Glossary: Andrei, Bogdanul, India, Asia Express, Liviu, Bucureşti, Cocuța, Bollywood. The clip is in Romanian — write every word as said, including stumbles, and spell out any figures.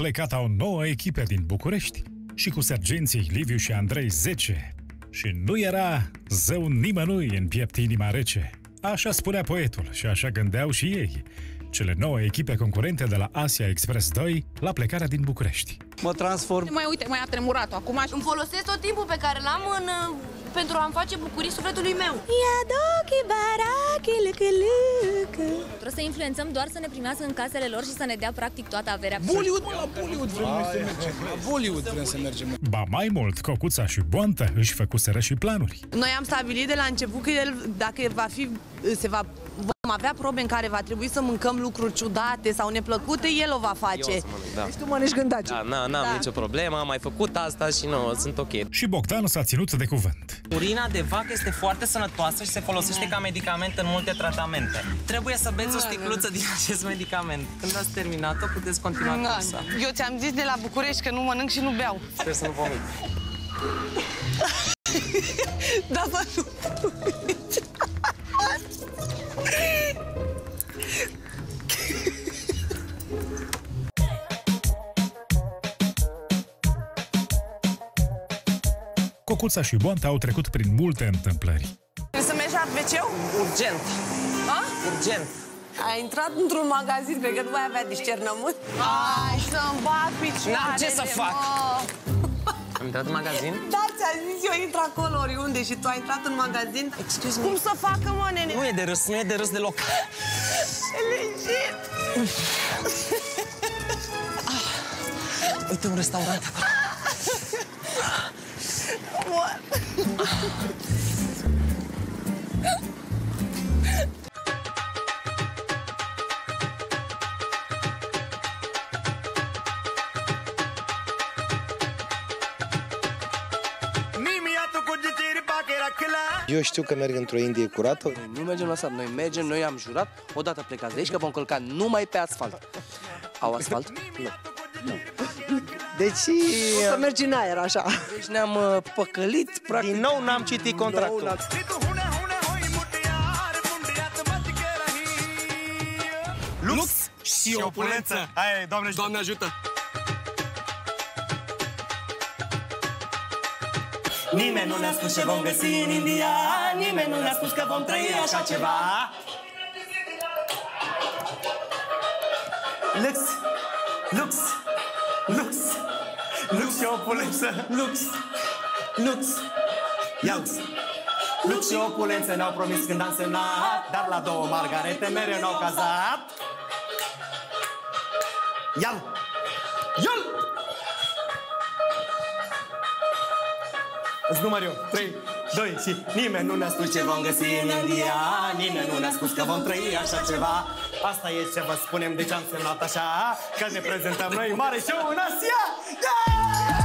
plecat au nouă echipe din București și cu sergenții Liviu și Andrei zece. Și nu era zău nimănui în piept inima rece. Așa spunea poetul și așa gândeau și ei, cele nouă echipe concurente de la Asia Express doi la plecarea din București. Mă transform... Mai uite, mai a tremurat-o acum. Îmi folosesc tot timpul pe care l-am în... pentru a-mi face bucurii sufletului meu. Trebuie să influențăm doar să ne primească în casele lor și să ne dea practic toată averea. Bollywood, la Bollywood vrem să mergem. La Bollywood vrem să mergem. Ba mai mult, Cocuța și Boantă își făcuseră și planuri. Noi am stabilit de la început că el, dacă va fi, se va... vom avea probe în care va trebui să mâncăm lucruri ciudate sau neplăcute, el o va face. Eu o să mănânc, da. Deci tu mănânci gândaci. Da, n-am da. nicio problemă, am mai făcut asta și nu, sunt ok. Și Bogdanul s-a ținut de cuvânt. Urina de vacă este foarte sănătoasă și se folosește ca medicament în multe tratamente. Trebuie să beți o sticluță din acest medicament. Când ați terminat-o, puteți continua cursa. Eu ți-am zis de la București că nu mănânc și nu beau. Sper să nu vomit. Da, să nu vomit. Cocuța și Boanta au trecut prin multe întâmplări. Trebuie să mergi la veceu? Urgent. A? Urgent. A intrat într-un magazin, cred că nu mai avea discernământ. Ai, să-mi bat picioarele. N-am ce să fac. Am intrat în magazin? Da, ți-am zis, eu intru acolo oriunde și tu ai intrat în magazin. Excuse me. Cum să facă, mă, nene? Nu e de râs, nu e de râs deloc. Legit. Uite un restaurant acolo. Eu știu că merg într-o Indie curată. Nu mergem la sat, noi mergem, noi am jurat. Odată plecați de aici că vom călca numai pe asfalt. Au asfalt? Nu. Nu. Deci... o să mergi în aer, așa. Deci ne-am uh, păcălit, practic. Din nou n-am citit contractul. No, Lux și opulență. Hai, Doamne ajută! Doamne ajută! Nimeni nu ne-a spus ce vom găsi în India, nimeni nu ne-a spus că vom trăi așa ceva. Lux! Lux! Lux! Lux și opulență! Lux! Lux! Lux! Lux și opulență ne-au promis când am semnat, dar la două margarete mereu ne-au cazat. Ial! Ial! Îți număr eu, trei, doi și... Nimeni nu ne-a spus ce vom găsi în India, nimeni nu ne-a spus că vom trăi așa ceva. Asta e ce vă spunem, deci am semnat așa, că ne prezentăm noi mare show în Asia! Yeah!